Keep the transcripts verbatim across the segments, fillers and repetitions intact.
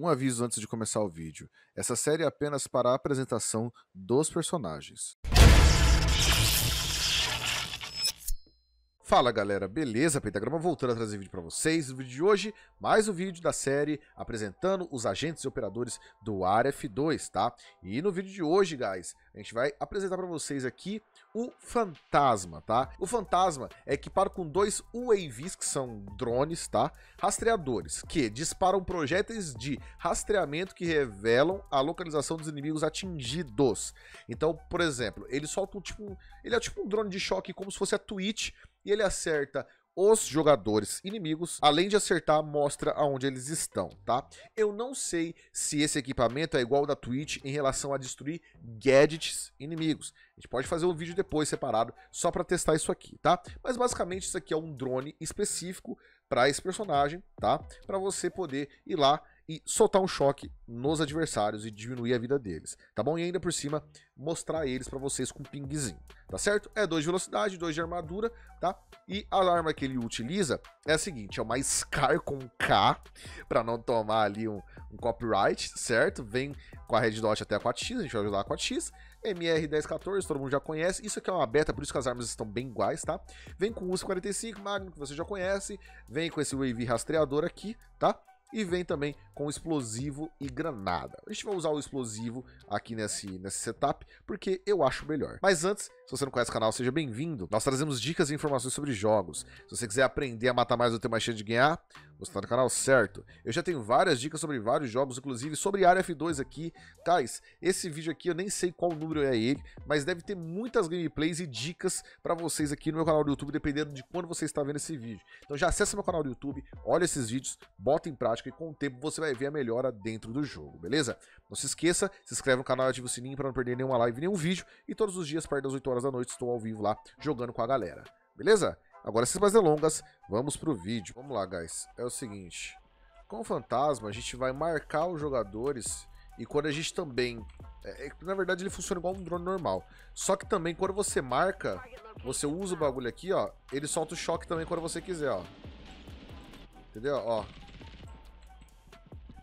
Um aviso antes de começar o vídeo. Essa série é apenas para a apresentação dos personagens. Fala galera, beleza? Pentagrama voltando a trazer vídeo para vocês. No vídeo de hoje, mais um vídeo da série apresentando os agentes e operadores do A R F dois, tá? E no vídeo de hoje, guys, a gente vai apresentar para vocês aqui o Fantasma, tá? O Fantasma é equipado com dois U A Vs, que são drones, tá? Rastreadores, que disparam projéteis de rastreamento que revelam a localização dos inimigos atingidos. Então, por exemplo, ele solta um tipo... Ele é tipo um drone de choque, como se fosse a Twitch. E ele acerta os jogadores inimigos, além de acertar, mostra aonde eles estão, tá? Eu não sei se esse equipamento é igual ao da Twitch em relação a destruir gadgets inimigos. A gente pode fazer um vídeo depois separado só para testar isso aqui, tá? Mas basicamente isso aqui é um drone específico para esse personagem, tá? Para você poder ir lá e soltar um choque nos adversários e diminuir a vida deles, tá bom? E ainda por cima, mostrar eles pra vocês com um pinguezinho, tá certo? É dois de velocidade, dois de armadura, tá? E a arma que ele utiliza é a seguinte, é uma SCAR com K, pra não tomar ali um, um copyright, certo? Vem com a Red Dot até a quatro X, a gente vai ajudar a quatro X. M R dez catorze, todo mundo já conhece. Isso aqui é uma beta, por isso que as armas estão bem iguais, tá? Vem com o U S quarenta e cinco, Magno, que você já conhece. Vem com esse Wavy rastreador aqui, tá? E vem também com explosivo e granada. A gente vai usar o explosivo aqui nesse, nesse setup, porque eu acho melhor. Mas antes, se você não conhece o canal, seja bem-vindo. Nós trazemos dicas e informações sobre jogos. Se você quiser aprender a matar mais ou ter mais chance de ganhar, você tá no canal certo. Eu já tenho várias dicas sobre vários jogos, inclusive sobre A R F dois aqui. Guys, esse vídeo aqui eu nem sei qual número é ele, mas deve ter muitas gameplays e dicas pra vocês aqui no meu canal do YouTube, dependendo de quando você está vendo esse vídeo. Então já acessa meu canal do YouTube, olha esses vídeos, bota em prática, que com o tempo você vai ver a melhora dentro do jogo, beleza? Não se esqueça, se inscreve no canal e ativa o sininho para não perder nenhuma live, nenhum vídeo. E todos os dias, perto das oito horas da noite, estou ao vivo lá, jogando com a galera, beleza? Agora, sem mais delongas, vamos pro vídeo. Vamos lá, guys. É o seguinte, com o Fantasma, a gente vai marcar os jogadores e quando a gente também... É, na verdade, ele funciona igual um drone normal. Só que também, quando você marca, você usa o bagulho aqui, ó, ele solta o choque também quando você quiser, ó. Entendeu? Ó.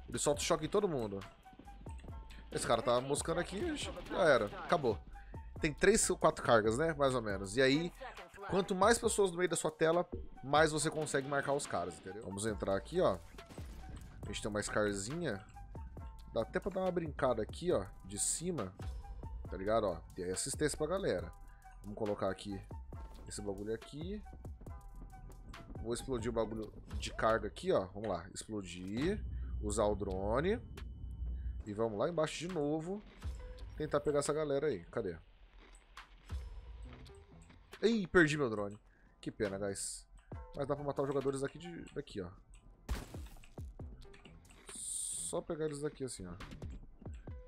Ele solta o choque em todo mundo. Esse cara tá moscando aqui, já era, acabou. Tem três ou quatro cargas, né? Mais ou menos. E aí, quanto mais pessoas no meio da sua tela, mais você consegue marcar os caras, entendeu? Vamos entrar aqui, ó. A gente tem uma SCARzinha. Dá até pra dar uma brincada aqui, ó, de cima. Tá ligado, ó? E aí assistência pra galera. Vamos colocar aqui esse bagulho aqui. Vou explodir o bagulho de carga aqui, ó. Vamos lá, explodir. Usar o drone. E vamos lá embaixo de novo. Tentar pegar essa galera aí. Cadê? Ih, perdi meu drone. Que pena, guys. Mas dá pra matar os jogadores daqui, de... daqui ó. Só pegar eles daqui assim, ó.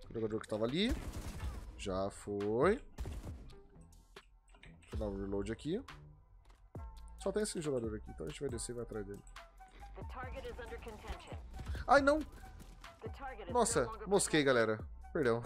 O jogador que tava ali. Já foi. Deixa eu dar um reload aqui. Só tem esse jogador aqui. Então a gente vai descer e vai atrás dele. O target is under contention. Ai, não! Nossa, mosquei, galera. Perdão.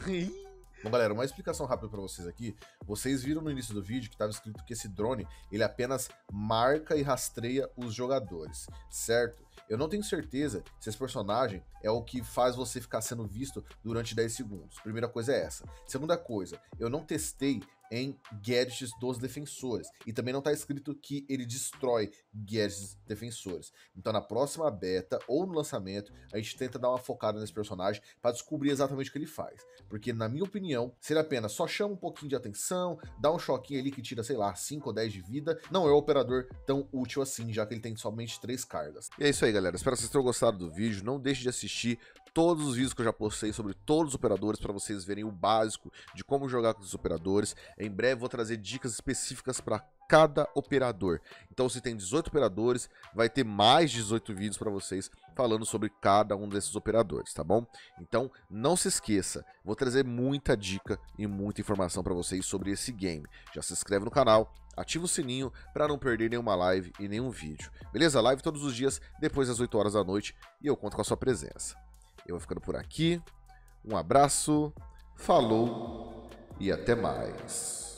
Bom, galera, uma explicação rápida pra vocês aqui. Vocês viram no início do vídeo que estava escrito que esse drone, ele apenas marca e rastreia os jogadores, certo? Eu não tenho certeza se esse personagem é o que faz você ficar sendo visto durante dez segundos. Primeira coisa é essa. Segunda coisa, eu não testei em gadgets dos defensores. E também não está escrito que ele destrói gadgets defensores. Então na próxima beta ou no lançamento, a gente tenta dar uma focada nesse personagem para descobrir exatamente o que ele faz. Porque na minha opinião, se ele apenas só chama um pouquinho de atenção, dá um choquinho ali que tira, sei lá, cinco ou dez de vida, não é um operador tão útil assim, já que ele tem somente três cargas. E é isso aí, galera. Espero que vocês tenham gostado do vídeo. Não deixe de assistir todos os vídeos que eu já postei sobre todos os operadores para vocês verem o básico de como jogar com os operadores. Em breve vou trazer dicas específicas para cada operador. Então se tem dezoito operadores, vai ter mais de dezoito vídeos para vocês falando sobre cada um desses operadores, tá bom? Então não se esqueça, vou trazer muita dica e muita informação para vocês sobre esse game. Já se inscreve no canal, ativa o sininho para não perder nenhuma live e nenhum vídeo. Beleza? Live todos os dias, depois das oito horas da noite, e eu conto com a sua presença. Eu vou ficando por aqui, um abraço, falou e até mais.